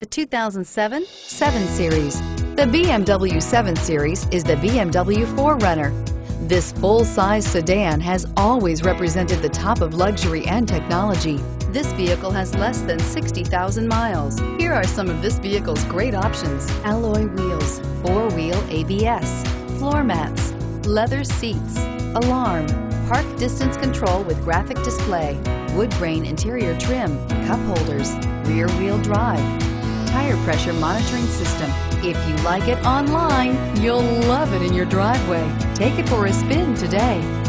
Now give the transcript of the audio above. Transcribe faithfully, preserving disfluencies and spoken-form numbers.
The two thousand seven seven series. The B M W seven series is the B M W four runner. This full-size sedan has always represented the top of luxury and technology. This vehicle has less than sixty thousand miles. Here are some of this vehicle's great options: alloy wheels, four-wheel A B S, floor mats, leather seats, alarm, park distance control with graphic display, wood grain interior trim, cup holders, rear-wheel drive, tire pressure monitoring system. If you like it online, you'll love it in your driveway. Take it for a spin today.